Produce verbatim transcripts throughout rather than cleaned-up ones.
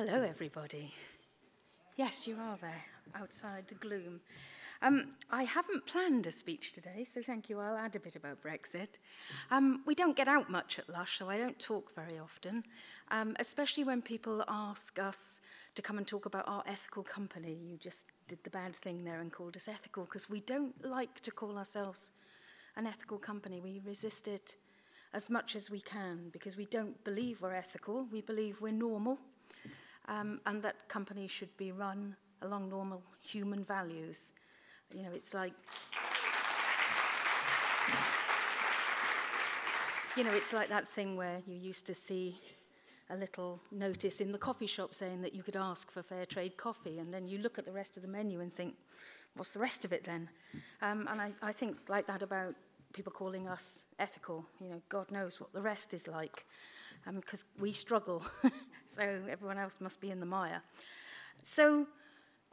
Hello, everybody. Yes, you are there, outside the gloom. Um, I haven't planned a speech today, so thank you. I'll add a bit about Brexit. Um, we don't get out much at Lush, so I don't talk very often, um, especially when people ask us to come and talk about our ethical company. You just did the bad thing there and called us ethical, because we don't like to call ourselves an ethical company. We resist it as much as we can, because we don't believe we're ethical. We believe we're normal, um, and that companies should be run along normal human values. You know, it's like, you know, it's like that thing where you used to see a little notice in the coffee shop saying that you could ask for fair trade coffee, and then you look at the rest of the menu and think, what's the rest of it then? Um, and I, I think like that about people calling us ethical. You know, God knows what the rest is like, because um, we struggle, so everyone else must be in the mire. So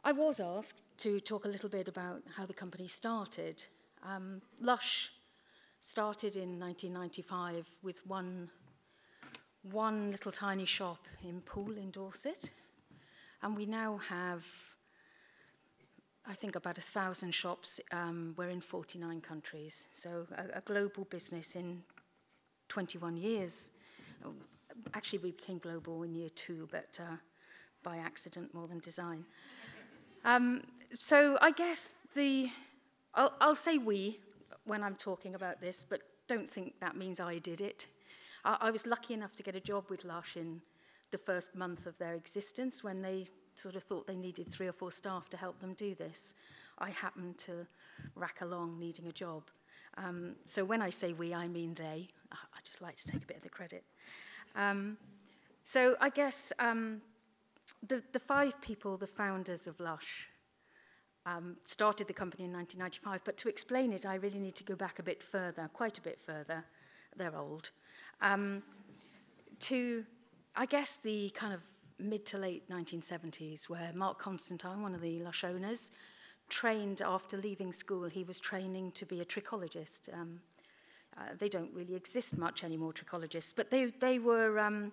I was asked to talk a little bit about how the company started. Um, Lush started in nineteen ninety-five with one, one little tiny shop in Poole in Dorset, and we now have, I think, about a thousand shops. Um, we're in forty-nine countries, so a, a global business in twenty-one years. Actually, we became global in year two, but uh, by accident more than design. Um, so I guess the, I'll, I'll say we when I'm talking about this, but don't think that means I did it. I, I was lucky enough to get a job with Lush in the first month of their existence, when they sort of thought they needed three or four staff to help them do this. I happened to rack along needing a job. Um, so when I say we, I mean they. I, I just like to take a bit of the credit. Um, so I guess... Um, The, the five people, the founders of Lush, um, started the company in nineteen ninety-five, but to explain it, I really need to go back a bit further, quite a bit further. They're old. Um, to, I guess, the kind of mid to late nineteen seventies, where Mark Constantine, one of the Lush owners, trained after leaving school. He was training to be a trichologist. Um, uh, they don't really exist much anymore, trichologists, but they, they were... Um,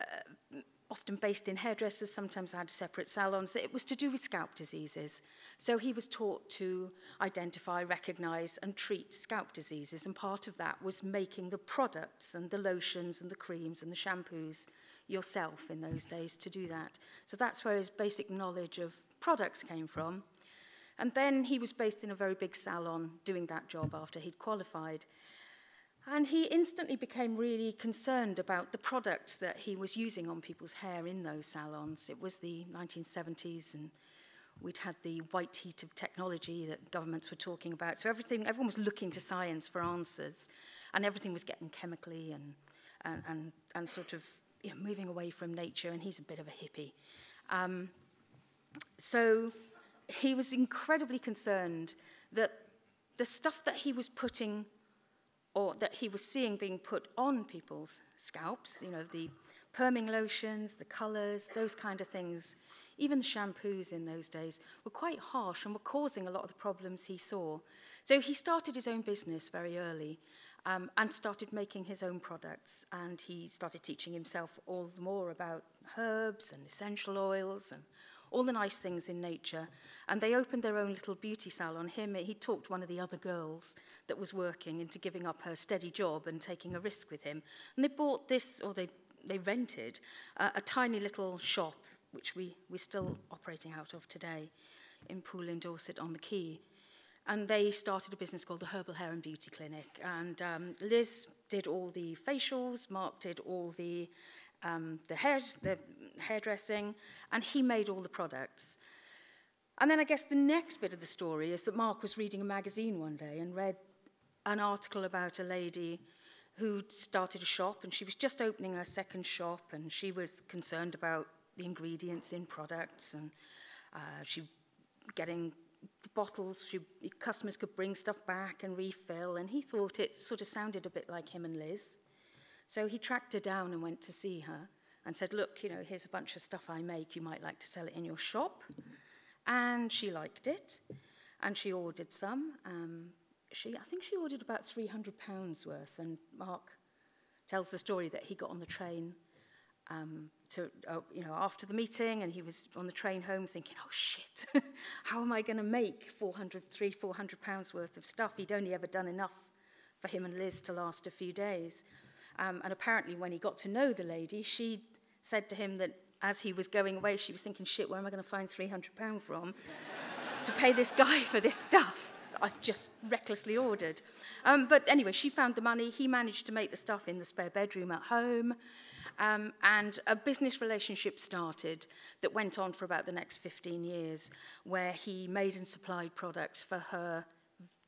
uh, often based in hairdressers, sometimes had separate salons. It was to do with scalp diseases. So he was taught to identify, recognize, and treat scalp diseases, and part of that was making the products and the lotions and the creams and the shampoos yourself in those days to do that. So that's where his basic knowledge of products came from. And then he was based in a very big salon doing that job after he'd qualified. And he instantly became really concerned about the products that he was using on people's hair in those salons. It was the nineteen seventies, and we'd had the white heat of technology that governments were talking about. So everything, everyone was looking to science for answers, and everything was getting chemically and, and, and, and sort of, you know, moving away from nature, and he's a bit of a hippie. Um, so he was incredibly concerned that the stuff that he was putting or that he was seeing being put on people's scalps, you know, the perming lotions, the colours, those kind of things, even the shampoos in those days, were quite harsh and were causing a lot of the problems he saw. So he started his own business very early, um, and started making his own products, and he started teaching himself all the more about herbs and essential oils and all the nice things in nature. And they opened their own little beauty salon. Him, he talked one of the other girls that was working into giving up her steady job and taking a risk with him. And they bought this, or they, they rented, uh, a tiny little shop, which we, we're still operating out of today, in Poole in Dorset on the quay. And they started a business called the Herbal Hair and Beauty Clinic. And um, Liz did all the facials, Mark did all the Um, the, hair, the hairdressing, and he made all the products. And then I guess the next bit of the story is that Mark was reading a magazine one day and read an article about a lady who started a shop, and she was just opening her second shop, and she was concerned about the ingredients in products, and uh, she getting the bottles, she, customers could bring stuff back and refill, and he thought it sort of sounded a bit like him and Liz. So he tracked her down and went to see her and said, look, you know, here's a bunch of stuff I make. You might like to sell it in your shop. And she liked it, and she ordered some. Um, she, I think she ordered about three hundred pounds worth, and Mark tells the story that he got on the train um, to uh, you know, after the meeting, and he was on the train home thinking, oh shit, how am I going to make four hundred, three hundred, four hundred pounds worth of stuff? He'd only ever done enough for him and Liz to last a few days. Um, and apparently when he got to know the lady, she said to him that as he was going away, she was thinking, shit, where am I going to find three hundred pounds from to pay this guy for this stuff that I've just recklessly ordered? Um, but anyway, she found the money. He managed to make the stuff in the spare bedroom at home. Um, and a business relationship started that went on for about the next fifteen years, where he made and supplied products for her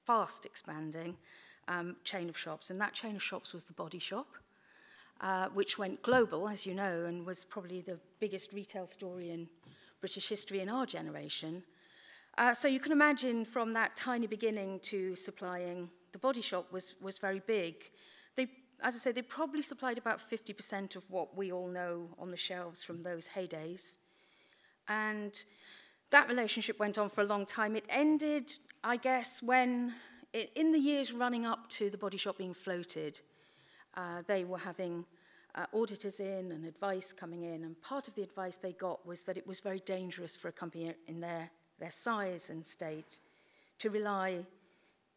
fast expanding um, chain of shops. And that chain of shops was the Body Shop, uh, which went global, as you know, and was probably the biggest retail story in British history in our generation. Uh, so you can imagine from that tiny beginning to supplying the Body Shop was, was very big. They As I say, they probably supplied about fifty percent of what we all know on the shelves from those heydays. And that relationship went on for a long time. It ended, I guess, when, it, in the years running up to the Body Shop being floated, uh, they were having uh, auditors in and advice coming in. And part of the advice they got was that it was very dangerous for a company in their, their size and state to rely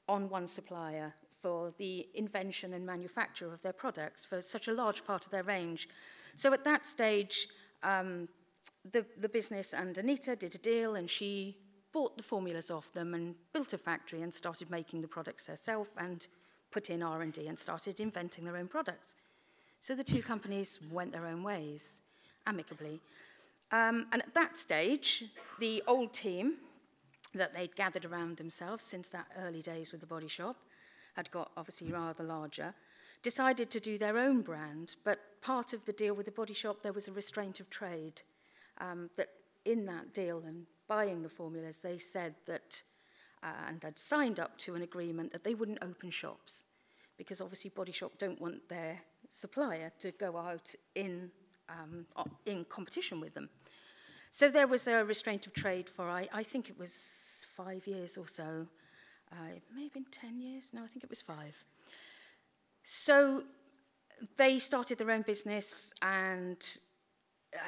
on one supplier for the invention and manufacture of their products for such a large part of their range. So at that stage, um, the, the business and Anita did a deal, and she bought the formulas off them and built a factory and started making the products herself and put in R and D and started inventing their own products. So the two companies went their own ways, amicably. Um, and at that stage, the old team that they'd gathered around themselves since that early days with the Body Shop had got obviously rather larger, decided to do their own brand, but part of the deal with the Body Shop, there was a restraint of trade um, that in that deal and buying the formulas, they said that, uh, and had signed up to an agreement that they wouldn't open shops, because obviously Body Shop don't want their supplier to go out in, um, in competition with them. So there was a restraint of trade for, I, I think it was five years or so. Uh, it may have been ten years. No, I think it was five. So they started their own business, and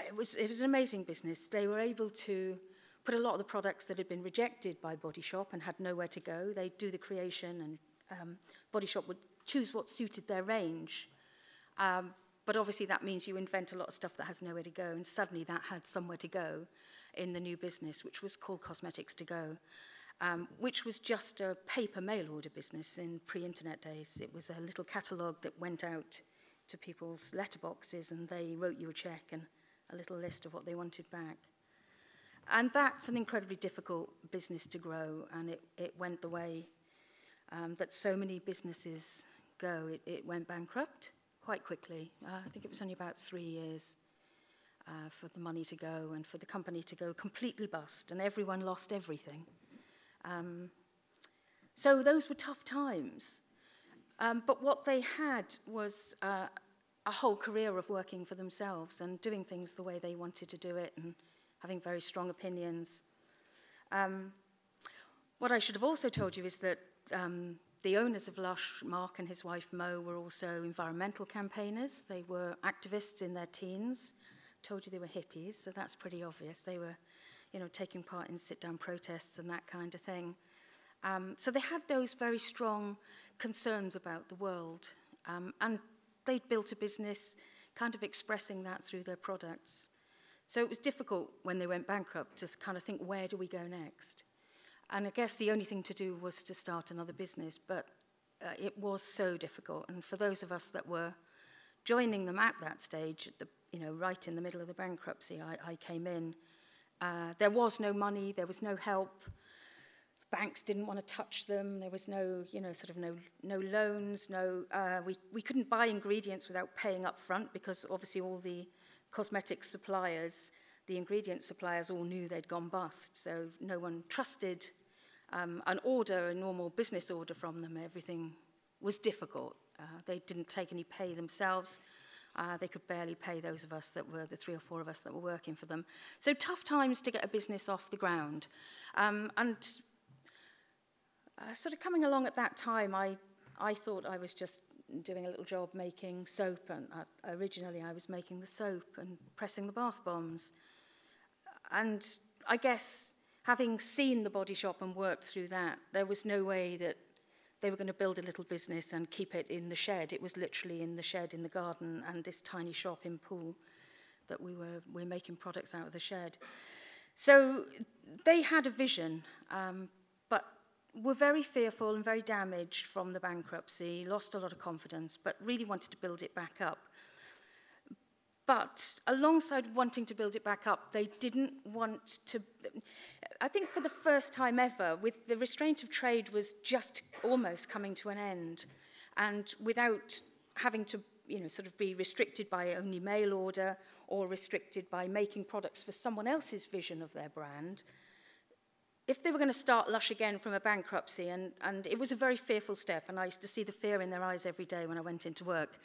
it was, it was an amazing business. They were able to put a lot of the products that had been rejected by Body Shop and had nowhere to go. They'd do the creation, and um, Body Shop would choose what suited their range. Um, but obviously that means you invent a lot of stuff that has nowhere to go, and suddenly that had somewhere to go in the new business, which was called Cosmetics To Go. Um, which was just a paper mail order business in pre-internet days. It was a little catalogue that went out to people's letterboxes, and they wrote you a cheque and a little list of what they wanted back. And that's an incredibly difficult business to grow, and it, it went the way um, that so many businesses go. It, it went bankrupt quite quickly. Uh, I think it was only about three years uh, for the money to go and for the company to go completely bust, and everyone lost everything. Um, so those were tough times, um, but what they had was uh, a whole career of working for themselves and doing things the way they wanted to do it and having very strong opinions. Um, what I should have also told you is that um, the owners of Lush, Mark and his wife Mo, were also environmental campaigners. They were activists in their teens. I told you they were hippies, so that's pretty obvious. They were, you know, taking part in sit-down protests and that kind of thing. Um, so they had those very strong concerns about the world, um, and they'd built a business kind of expressing that through their products. So it was difficult when they went bankrupt to kind of think, where do we go next? And I guess the only thing to do was to start another business, but uh, it was so difficult. And for those of us that were joining them at that stage, at the, you know, right in the middle of the bankruptcy, I, I came in. Uh, there was no money, there was no help, the banks didn't want to touch them, there was no, you know, sort of no, no loans, no, uh, we, we couldn't buy ingredients without paying up front, because obviously all the cosmetic suppliers, the ingredient suppliers all knew they'd gone bust, so no one trusted um, an order, a normal business order from them. Everything was difficult. Uh, they didn't take any pay themselves. Uh, they could barely pay those of us that were, the three or four of us that were working for them. So tough times to get a business off the ground. Um, and uh, sort of coming along at that time, I, I thought I was just doing a little job making soap, and I, originally I was making the soap and pressing the bath bombs. And I guess having seen the Body Shop and worked through that, there was no way that they were going to build a little business and keep it in the shed. It was literally in the shed in the garden and this tiny shop in Poole that we were, we were making products out of the shed. So they had a vision, um, but were very fearful and very damaged from the bankruptcy, lost a lot of confidence, but really wanted to build it back up. But alongside wanting to build it back up, they didn't want to... I think for the first time ever, with the restraint of trade was just almost coming to an end, and without having to, you know, sort of be restricted by only mail order or restricted by making products for someone else's vision of their brand, if they were going to start Lush again from a bankruptcy, and, and it was a very fearful step, and I used to see the fear in their eyes every day when I went into work.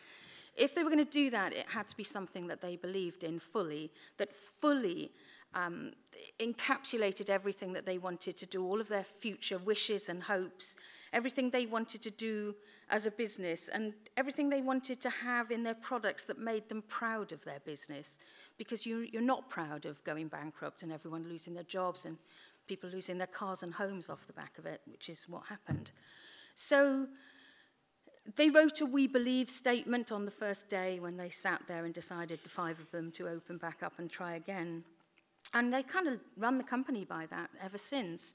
If they were going to do that, it had to be something that they believed in fully, that fully um, encapsulated everything that they wanted to do, all of their future wishes and hopes, everything they wanted to do as a business, and everything they wanted to have in their products that made them proud of their business. Because you, you're not proud of going bankrupt and everyone losing their jobs and people losing their cars and homes off the back of it, which is what happened. So... they wrote a "We Believe" statement on the first day when they sat there and decided, the five of them, to open back up and try again. And they kind of run the company by that ever since.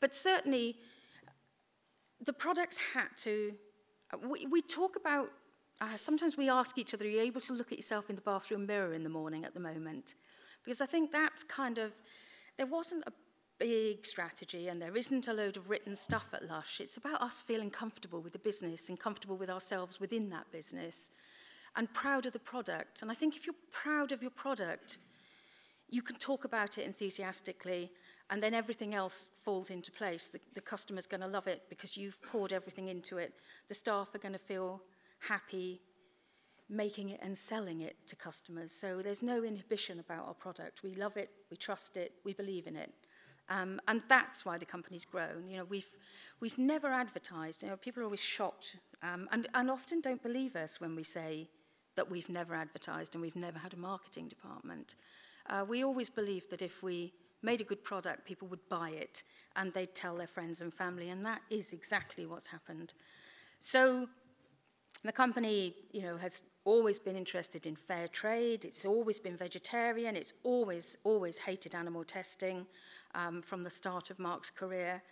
But certainly, the products had to... We, we talk about... Uh, sometimes we ask each other, are you able to look at yourself in the bathroom mirror in the morning at the moment? Because I think that's kind of... There wasn't a big strategy, and there isn't a load of written stuff at Lush. It's about us feeling comfortable with the business and comfortable with ourselves within that business and proud of the product. And I think if you're proud of your product, you can talk about it enthusiastically, and then everything else falls into place. The, the customer's going to love it because you've poured everything into it. The staff are going to feel happy making it and selling it to customers. So there's no inhibition about our product. We love it, we trust it, we believe in it. Um, and that's why the company's grown. You know, we've, we've never advertised. You know, people are always shocked um, and, and often don't believe us when we say that we've never advertised and we've never had a marketing department. Uh, we always believed that if we made a good product, people would buy it and they'd tell their friends and family, and that is exactly what's happened. So the company, you know, has always been interested in fair trade. It's always been vegetarian. It's always, always hated animal testing. Um, from the start of Mark's career,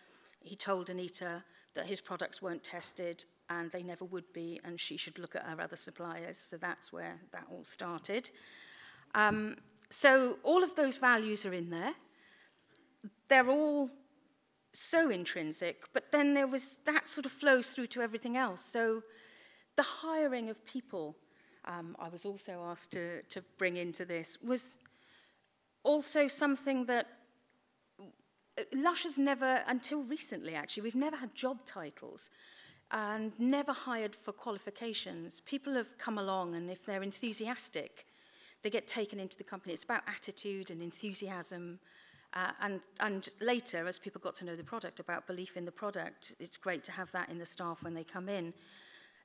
he told Anita that his products weren't tested and they never would be, and she should look at her other suppliers. So that's where that all started. Um, so all of those values are in there. They're all so intrinsic, but then there was that sort of flows through to everything else. So the hiring of people, um, I was also asked to, to bring into this, was also something that Lush has never, until recently actually, we've never had job titles and never hired for qualifications. People have come along, and if they're enthusiastic, they get taken into the company. It's about attitude and enthusiasm. Uh, and, and later, as people got to know the product, about belief in the product, it's great to have that in the staff when they come in.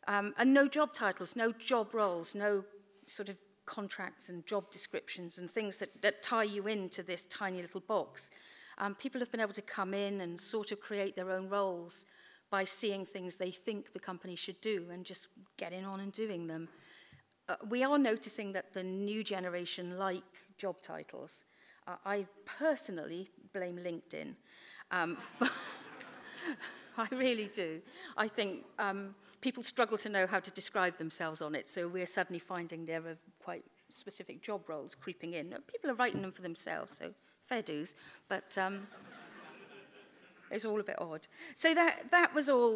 Um, and no job titles, no job roles, no sort of contracts and job descriptions and things that, that tie you into this tiny little box. Um, people have been able to come in and sort of create their own roles by seeing things they think the company should do and just getting on and doing them. Uh, we are noticing that the new generation like job titles. Uh, I personally blame LinkedIn. Um, I really do. I think um, people struggle to know how to describe themselves on it, so we're suddenly finding there are quite specific job roles creeping in. People are writing them for themselves, so... fair dues, but um, it's all a bit odd. So that that was all,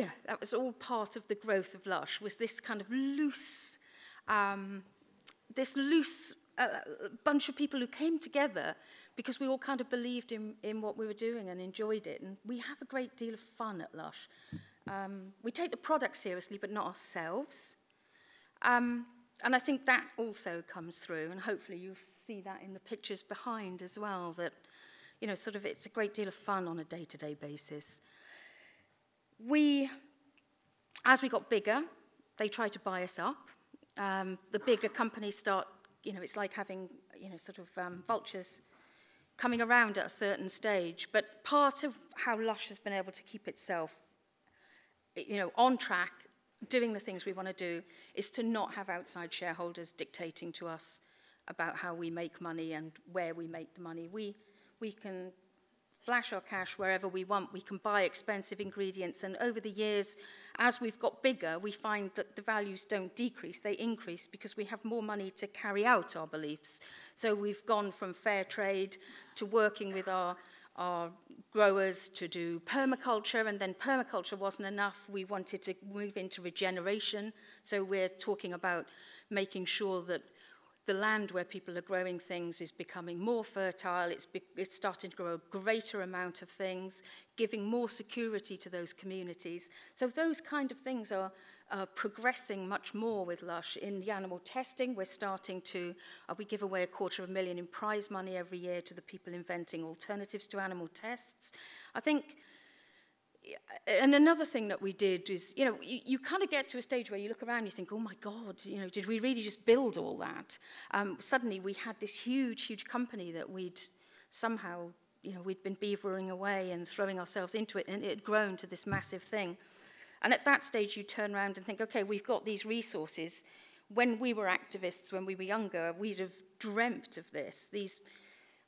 yeah, that was all part of the growth of Lush. Was this kind of loose, um, this loose uh, bunch of people who came together because we all kind of believed in in what we were doing and enjoyed it. And we have a great deal of fun at Lush. Um, we take the product seriously, but not ourselves. Um, And I think that also comes through, and hopefully you'll see that in the pictures behind as well, that, you know, sort of it's a great deal of fun on a day-to-day basis. We, as we got bigger, they try to buy us up. Um, the bigger companies start, you know, it's like having, you know, sort of um, vultures coming around at a certain stage. But part of how Lush has been able to keep itself, you know, on track, doing the things we want to do, is to not have outside shareholders dictating to us about how we make money and where we make the money. We, we can flash our cash wherever we want. We can buy expensive ingredients. And over the years, as we've got bigger, we find that the values don't decrease, they increase, because we have more money to carry out our beliefs. So we've gone from fair trade to working with our our growers to do permaculture, and then permaculture wasn't enough. We wanted to move into regeneration. So we're talking about making sure that the land where people are growing things is becoming more fertile. It's, be it's starting to grow a greater amount of things, giving more security to those communities. So those kind of things are uh, progressing much more with Lush. In the animal testing, we're starting to, uh, we give away a quarter of a million in prize money every year to the people inventing alternatives to animal tests. I think, and another thing that we did is, you know, you, you kind of get to a stage where you look around and you think, oh my God, you know, did we really just build all that? Um, suddenly we had this huge, huge company that we'd somehow, you know, we'd been beavering away and throwing ourselves into it, and it had grown to this massive thing. And at that stage you turn around and think, okay, we've got these resources. When we were activists, when we were younger, we'd have dreamt of this, these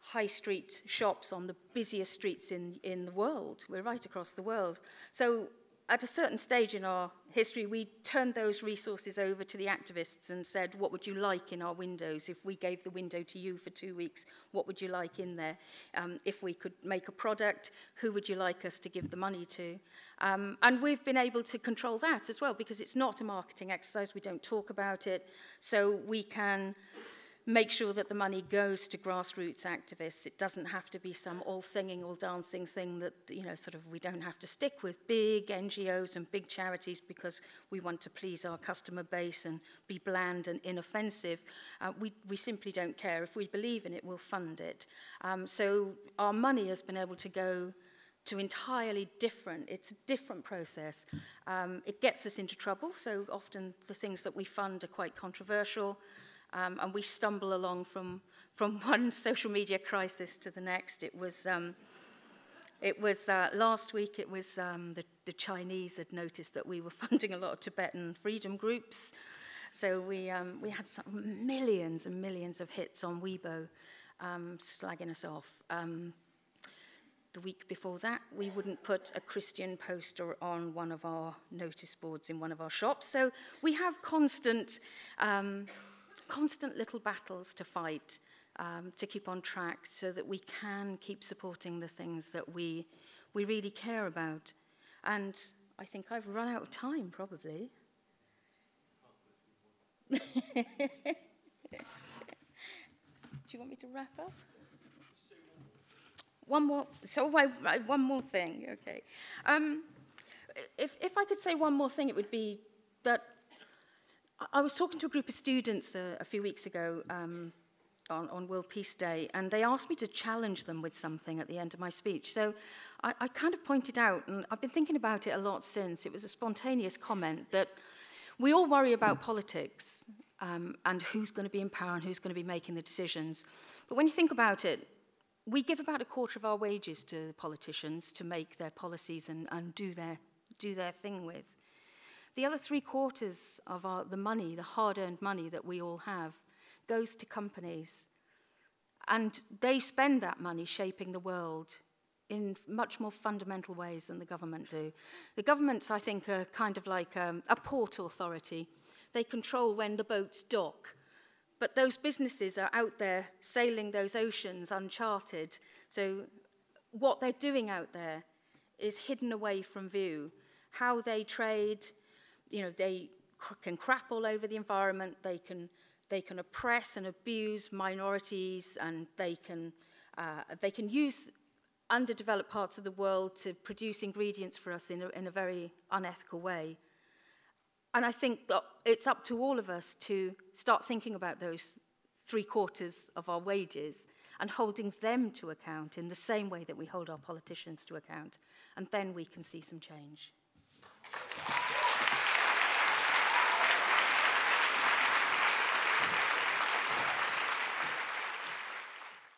high street shops on the busiest streets in, in the world. We're right across the world. So at a certain stage in our history, we turned those resources over to the activists and said, what would you like in our windows? If we gave the window to you for two weeks, what would you like in there? Um, if we could make a product, who would you like us to give the money to? Um, and we've been able to control that as well, because it's not a marketing exercise. We don't talk about it. So we can make sure that the money goes to grassroots activists. It doesn't have to be some all singing, all dancing thing that, you know, sort of, we don't have to stick with big N G Os and big charities because we want to please our customer base and be bland and inoffensive. Uh, we, we simply don't care. If we believe in it, we'll fund it. Um, so our money has been able to go to entirely different, it's a different process. Um, it gets us into trouble, so often the things that we fund are quite controversial. Um, and we stumble along from, from one social media crisis to the next. It was, um, it was uh, last week, it was um, the, the Chinese had noticed that we were funding a lot of Tibetan freedom groups. So we, um, we had some millions and millions of hits on Weibo um, slagging us off. Um, the week before that, we wouldn't put a Christian poster on one of our notice boards in one of our shops. So we have constant... Um, constant little battles to fight, um, to keep on track so that we can keep supporting the things that we, we really care about. And I think I've run out of time, probably. Do you want me to wrap up? One more, so I, I, one more thing, okay. Um, if, if I could say one more thing, it would be that I was talking to a group of students uh, a few weeks ago um, on, on World Peace Day, and they asked me to challenge them with something at the end of my speech. So I, I kind of pointed out, and I've been thinking about it a lot since, it was a spontaneous comment that we all worry about politics um, and who's going to be in power and who's going to be making the decisions. But when you think about it, we give about a quarter of our wages to politicians to make their policies and, and do, their, do their thing with. The other three quarters of our, the money, the hard-earned money that we all have, goes to companies. And they spend that money shaping the world in much more fundamental ways than the government do. The governments, I think, are kind of like um, a port authority. They control when the boats dock. But those businesses are out there sailing those oceans uncharted. So what they're doing out there is hidden away from view. How they trade... You know, they cr can crap all over the environment, they can, they can oppress and abuse minorities, and they can, uh, they can use underdeveloped parts of the world to produce ingredients for us in a, in a very unethical way. And I think that it's up to all of us to start thinking about those three quarters of our wages and holding them to account in the same way that we hold our politicians to account. And then we can see some change.